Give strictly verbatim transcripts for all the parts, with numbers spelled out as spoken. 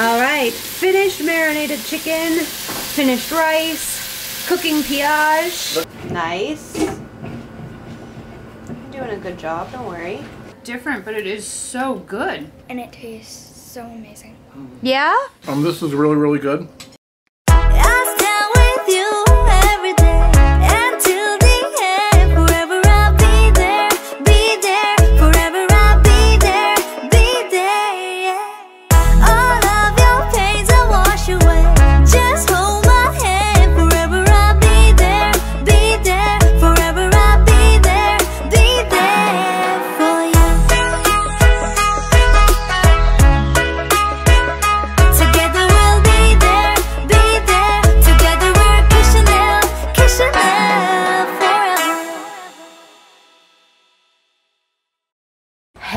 All right, finished marinated chicken, finished rice, cooking piage. Nice. You're doing a good job, don't worry. Different, but it is so good. And it tastes so amazing. Yeah? Um, this is really, really good.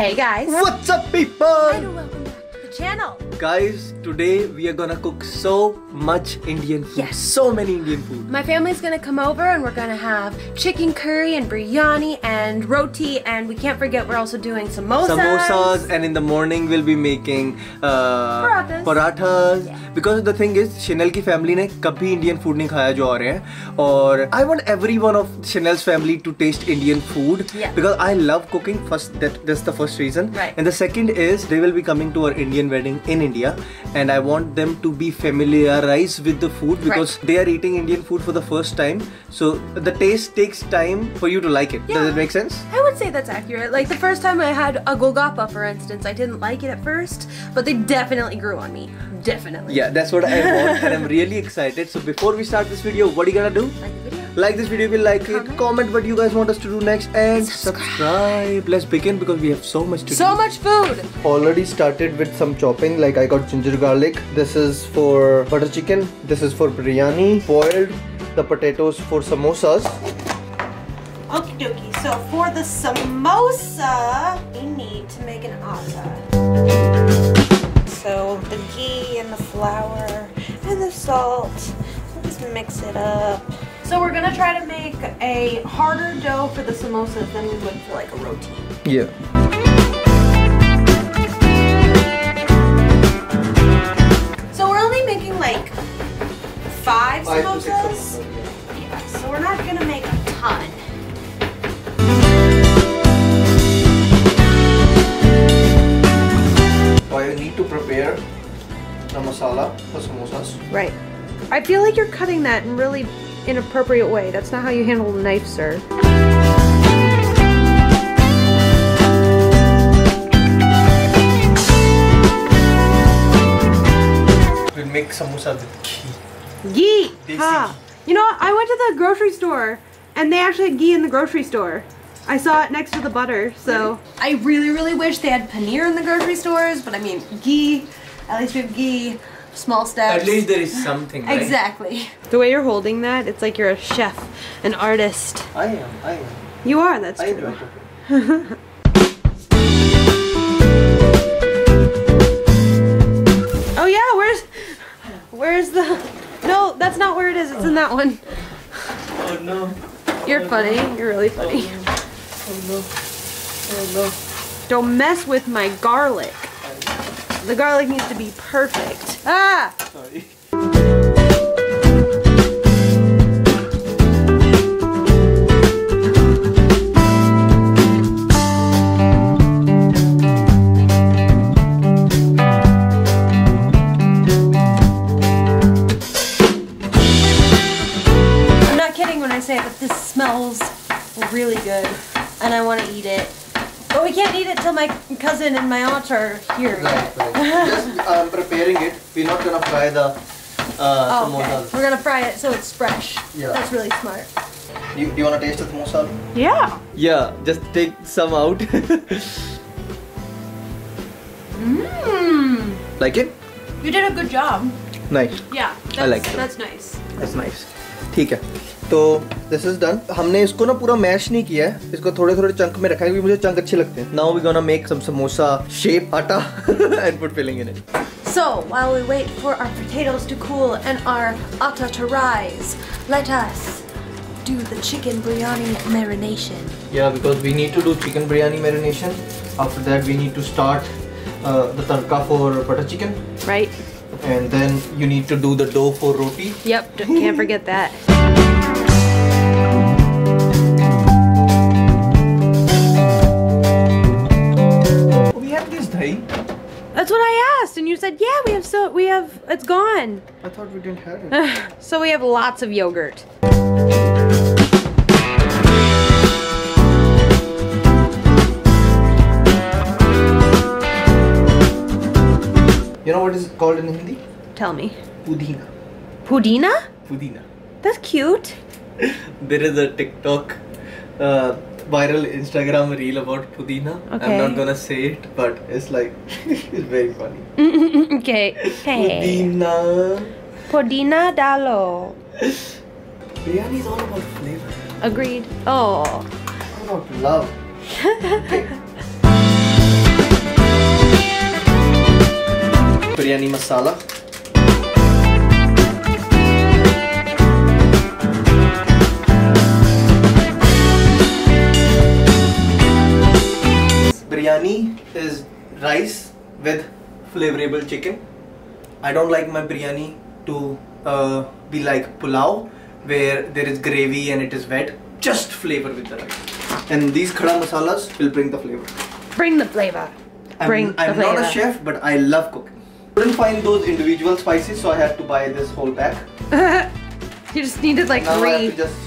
Hey guys! What's up people? And welcome back to the channel! Guys, today we are gonna cook so much Indian food. Yes. So many Indian food. My family's gonna come over and we're gonna have chicken curry and biryani and roti, and we can't forget we're also doing samosas. Samosas, and in the morning we'll be making uh, parathas. parathas. Yeah. Because the thing is, Chanel ki family ne kabhi Indian food nahi khaya jo aa rahe hain. Aur I want everyone of Chanel's family to taste Indian food. Yeah. Because I love cooking. First, that, that's the first reason. Right. And the second is, they will be coming to our Indian wedding in India, and I want them to be familiarized with the food, because right. they are eating Indian food for the first time, so the taste takes time for you to like it. Yeah. Does it make sense? I would say that's accurate. Like the first time I had a gogapa, for instance, I didn't like it at first, but they definitely grew on me. Definitely. Yeah, that's what I want, and I'm really excited. So before we start this video, what are you gonna do? Like the video. Like this video if you like comment. it, comment what you guys want us to do next, and subscribe. subscribe. Let's begin because we have so much to so do. So much food! Already started with some chopping, like I got ginger garlic. This is for butter chicken. This is for biryani. Boiled the potatoes for samosas. Okie dokie, so for the samosa, we need to make an atta. So the ghee and the flour and the salt, we'll just mix it up. So we're gonna try to make a harder dough for the samosas than we would for like a roti. Yeah. So we're only making like five, five samosas. Yeah, so we're not gonna make a ton. I need to prepare the masala for samosas. Right. I feel like you're cutting that and really inappropriate way. That's not how you handle the knife, sir. We make samosa with ghee. Ghee! Desi ha! Ghee. You know, I went to the grocery store and they actually had ghee in the grocery store. I saw it next to the butter, so. I really, really wish they had paneer in the grocery stores, but I mean, ghee, at least we have ghee. Small steps. At least there is something, right? Exactly. The way you're holding that, it's like you're a chef, an artist. I am, I am. You are, that's I true. Am. Oh yeah, where's, where's the, no, that's not where it is, it's in that one. Oh no. You're oh, funny, no. You're really funny. Oh no. Oh no, oh no. Don't mess with my garlic. The garlic needs to be perfect. Ah! Sorry. I'm not kidding when I say it, but this smells really good and I want to eat it. But we can't eat it till my cousin and my aunt are here. Right, right. Just um, preparing it. We're not gonna fry the uh, oh, samosa. Okay. We're gonna fry it so it's fresh. Yeah. That's really smart. You, you wanna taste the samosa? Yeah. Yeah, just take some out. Mmm. Like it? You did a good job. Nice. Yeah. That's, I like it. That's nice. That's nice. Okay. So this is done. हमने इसको ना पूरा mash नहीं किया है. इसको थोड़े-थोड़े chunk में रखा है क्योंकि मुझे chunk अच्छे लगते हैं. Now we're gonna make some samosa shape atta and put filling in it. So while we wait for our potatoes to cool and our atta to rise, let us do the chicken biryani marination. Yeah, because we need to do chicken biryani marination. After that, we need to start uh, the tarka for butter chicken. right? And then you need to do the dough for roti. Yep, can't forget that. We have this dahi. That's what I asked, and you said, yeah, we have so we have it's gone. I thought we didn't have it. So we have lots of yogurt. You know what is it called in Hindi? Tell me. Pudina. Pudina? Pudina. That's cute. There is a TikTok uh, viral Instagram reel about pudina. Okay. I'm not gonna say it, but it's like, it's very funny. Okay. Hey. Pudina. Pudina dalo. Biryani is all about flavor. Agreed. Oh. It's all about love. Okay. Biryani masala. Biryani is rice with flavorable chicken. I don't like my biryani to uh, be like pulao, where there is gravy and it is wet. Just flavor with the rice. And these khada masalas will bring the flavor. Bring the flavor. I'm, bring I'm the flavor. I'm not a chef, but I love cooking. I couldn't find those individual spices, so I had to buy this whole pack. You just needed like now three. I have to just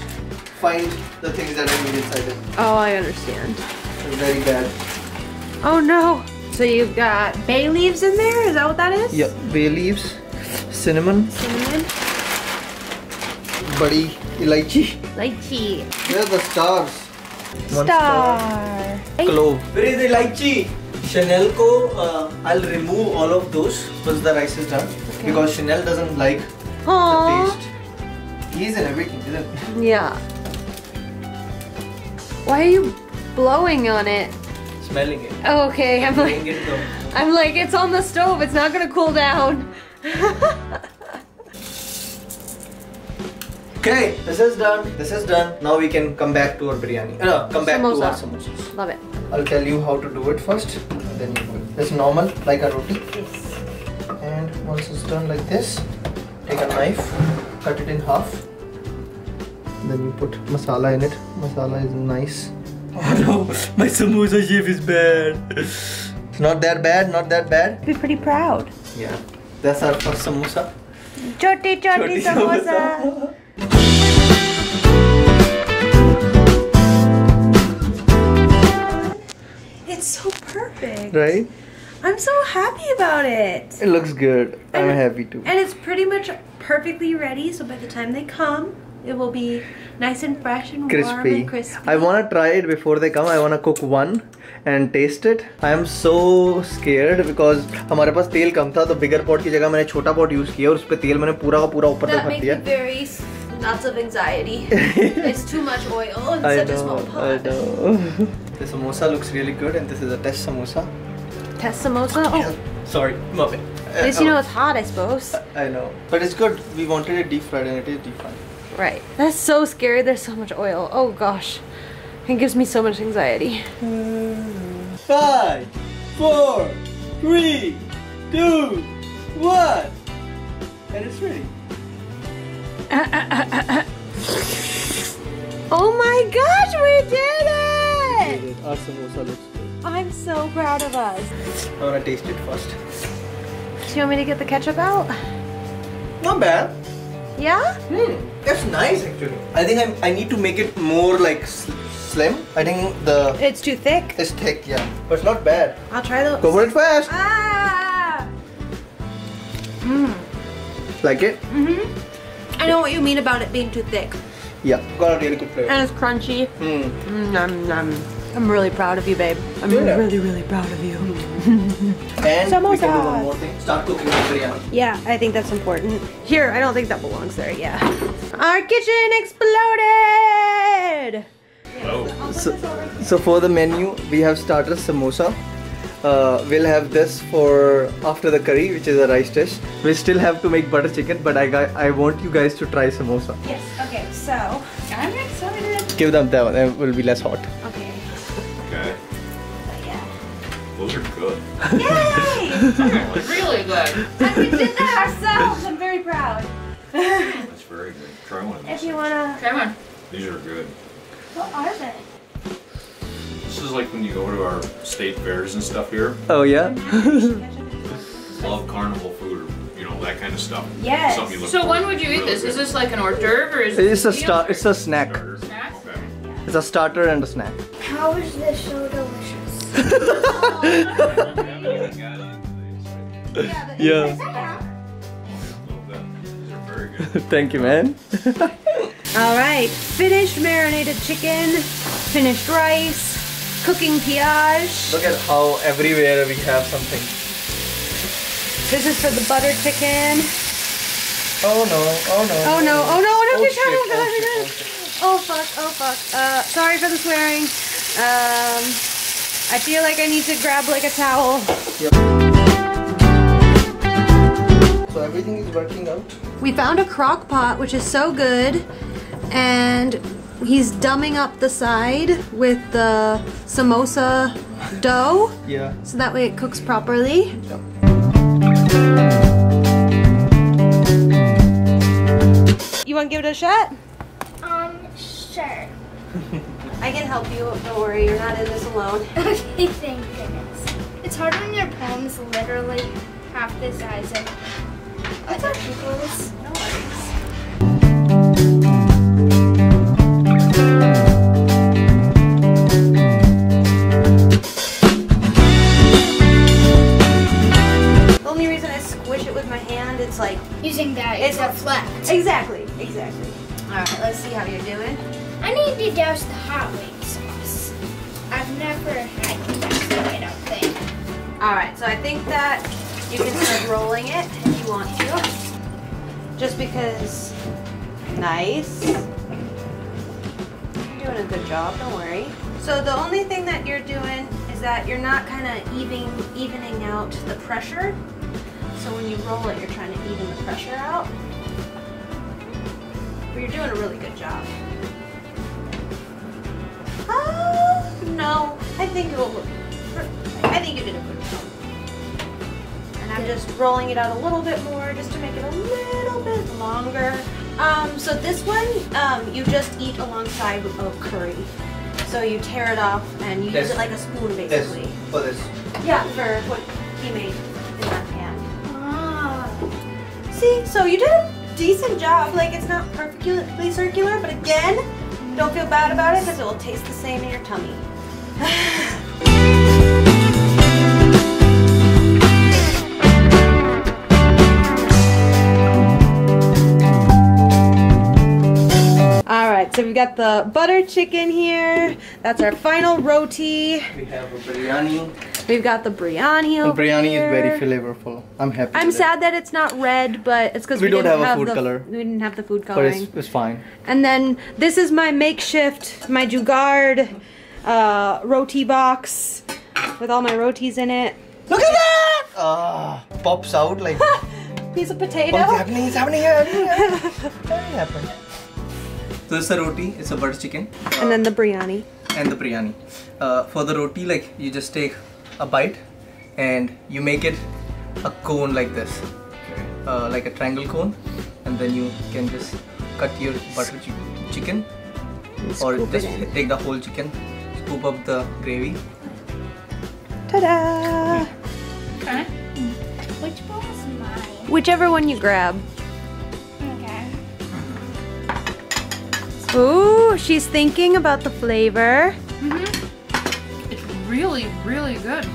find the things that I need inside it. Oh, I understand. It's very bad. Oh no. So you've got bay leaves in there? Is that what that is? Yep. Bay leaves, cinnamon. Cinnamon. Buddy, elaichi. Elaichi. Where are the stars? Star. One star. Clove. Where is the elaichi? Chanel ko, uh, I'll remove all of those once the rice is done, okay. Because Chanel doesn't like Aww. The taste. He's in everything, isn't he? Yeah. Why are you blowing on it? Smelling it. Oh, okay. I'm like, it I'm like, it's on the stove. It's not gonna cool down. Okay, this is done. This is done. Now we can come back to our biryani. No, come back Samosa. to our samosas. Love it. I'll tell you how to do it first. And then you do it. It's normal, like a roti. Yes. And once it's done like this, take a knife, cut it in half. Then you put masala in it. Masala is nice. Oh no, my samosa chef is bad. It's not that bad. Not that bad. Be pretty proud. Yeah, that's our first samosa. Chote chote samosa. It's so perfect. Right? I'm so happy about it. It looks good. I'm and, happy too. And it's pretty much perfectly ready, so by the time they come, it will be nice and fresh and crispy. warm and crispy. I want to try it before they come. I want to cook one and taste it. I am so scared because हमारे पास तेल कम था, तो bigger pot की जगह मैंने छोटा pot use किया और उसपे तेल मैंने पूरा का पूरा ऊपर तक भर दिया. That makes me very nuts of anxiety. It's too much oil in such a small pot. I know. The samosa looks really good, and this is a test samosa. Test samosa? Oh. Sorry, muffin. At least you know it's hot, I suppose. I know, but it's good. We wanted it deep fried, and it is deep fried. Right. That's so scary. There's so much oil. Oh gosh. It gives me so much anxiety. Five, four, three, two, one. And it's ready. Uh, uh, uh, uh, uh. Oh my gosh, we did it! We did it. Our samosa looks good. I'm so proud of us. I want to taste it first. Do you want me to get the ketchup out? Not bad. Yeah? Hmm. That's nice actually. I think I'm, I need to make it more like sl slim. I think the... It's too thick? It's thick, yeah. But it's not bad. I'll try the... Cover it fast! Ah! Mm. Like it? Mm-hmm. I know what you mean about it being too thick. Yeah, got a really good flavor. And it's crunchy. Mm. Mm, nom, nom. I'm really proud of you, babe. I'm yeah. really, really proud of you. And Samosa. We can do one more thing. Start cooking the biryani. Yeah, I think that's important. Here, I don't think that belongs there, yeah. Our kitchen exploded! Oh. So, so for the menu, we have starter samosa. Uh, we'll have this for after the curry, which is a rice dish. We still have to make butter chicken, but I I want you guys to try samosa. Yes. Okay. So I'm excited. Give them that one. It will be less hot. Okay. Okay. But yeah. Those are good. Yay! That was really good. And we did that ourselves. I'm very proud. That's very good. Try one of these. If you want to. Try one. These are good. What are they? This is like when you go to our state fairs and stuff here. Oh, yeah? Love carnival food, or, you know, that kind of stuff. Yes. You look so when would you eat this? Good. Is this like an hors d'oeuvre or is it It's a, sta it's a snack. snack? Okay. Yeah. It's a starter and a snack. How is this so delicious? Yeah. Yeah. Thank you, man. All right, finished marinated chicken, finished rice, cooking piage. Look at how everywhere we have something. This is for the butter chicken. Oh no, oh no. Oh no, oh no, oh no, shit, oh, shit, oh fuck, oh fuck. Uh, sorry for the swearing. Um, I feel like I need to grab like a towel. Yep. So everything is working out. We found a crock pot, which is so good, and he's dumbing up the side with the samosa dough. Yeah. So that way it cooks properly. Yep. You want to give it a shot? Um, sure. I can help you, don't worry, you're not in this alone. Okay, thank goodness. It's hard when your palms literally half the size of What's up, peoples? No worries. The only reason I squish it with my hand, it's like... Using that, it's reflect. Exactly, exactly. Alright, let's see how you're doing. I need to douse the hot wing sauce. I've never had to douse it, I don't think. Alright, so I think that you can start rolling it. Want to. Just because. Nice. You're doing a good job, don't worry. So the only thing that you're doing is that you're not kind of evening, evening out the pressure. So when you roll it, you're trying to even the pressure out. But you're doing a really good job. Oh, no. I think it will look perfect. I think you did a good job. I'm just rolling it out a little bit more just to make it a little bit longer. Um, so this one, um, you just eat alongside of curry. So you tear it off and you this, use it like a spoon basically. This, for this? Yeah, for what he made in that pan. Ah. See, so you did a decent job. Like it's not perfectly circular, but again, don't feel bad about it because it will taste the same in your tummy. So we've got the butter chicken here. That's our final roti. We have a biryani. We've got the biryani over here. Biryani is very flavorful. I'm happy. I'm sad that it's not red, but it's because we, we don't have a food color. We didn't have the food coloring. But it's, it's fine. And then this is my makeshift, my jugard uh, roti box with all my rotis in it. Look at that! Ah, uh, pops out like piece of potato. What's happening? It's happening here. What happened? So it's a roti, it's a butter chicken. Uh, and then the biryani. And the biryani. Uh, for the roti, like you just take a bite and you make it a cone like this. Okay. Uh, like a triangle cone. And then you can just cut your butter ch chicken. And or just it take the whole chicken, scoop up the gravy. Ta-da! Okay. Which bowl is mine? Whichever one you grab. Ooh, she's thinking about the flavor. Mm-hmm. It's really, really good.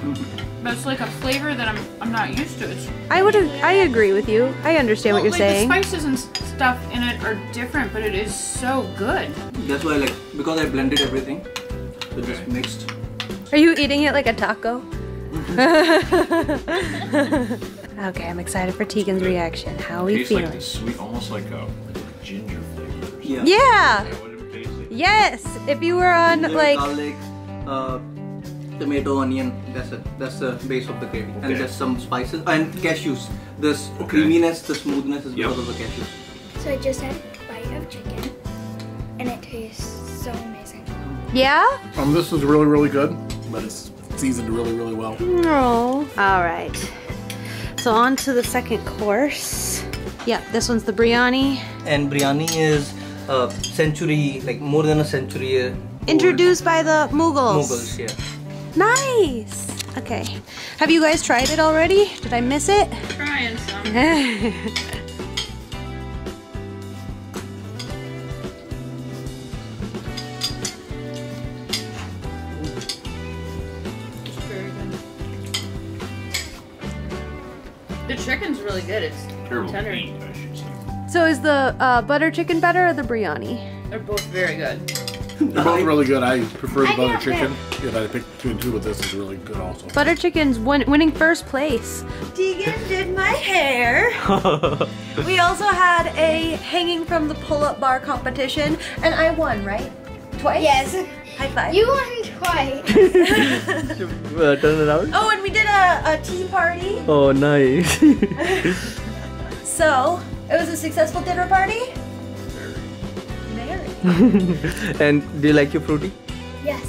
But it's like a flavor that I'm, I'm not used to. It's I would, I agree with you. I understand well, what you're like saying. The spices and stuff in it are different, but it is so good. That's why, I like, because I blended everything, so just mixed. Are you eating it like a taco? Okay, I'm excited for Tegan's good. reaction. How are you feeling? It tastes like this sweet, almost like a ginger. Yeah. Yeah. Yeah like? Yes. If you were on ginger, like garlic, uh, tomato, onion. That's it. That's the base of the gravy, okay. And just some spices and cashews. This okay. creaminess, the smoothness is yep. because of the cashews. So I just had a bite of chicken, and it tastes so amazing. Yeah. Um, this is really, really good, but it's seasoned really, really well. No. All right. So on to the second course. Yeah, this one's the biryani. And biryani is a century, like more than a century old. Introduced by the Mughals. Mughals, yeah. Nice! Okay. Have you guys tried it already? Did I miss it? Trying some. The chicken's really good. It's terrible tender. Meat, I should say. So is the uh, butter chicken better or the biryani? They're both very good. They're both really good. I prefer the I butter chicken. If I pick between two, but this is really good also. Butter chicken's win winning first place. Deegan did my hair. We also had a hanging from the pull-up bar competition, and I won, right? Twice? Yes. High five. You won twice. uh, turn it out. Oh, and we did a, a tea party. Oh, nice. So, it was a successful dinner party? Very. Very. And do you like your fruity? Yes.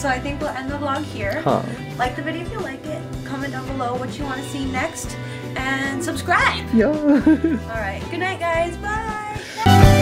So I think we'll end the vlog here. Huh. Like the video if you like it. Comment down below what you want to see next. And subscribe. Yeah. Alright. Good night, guys. Bye. Bye.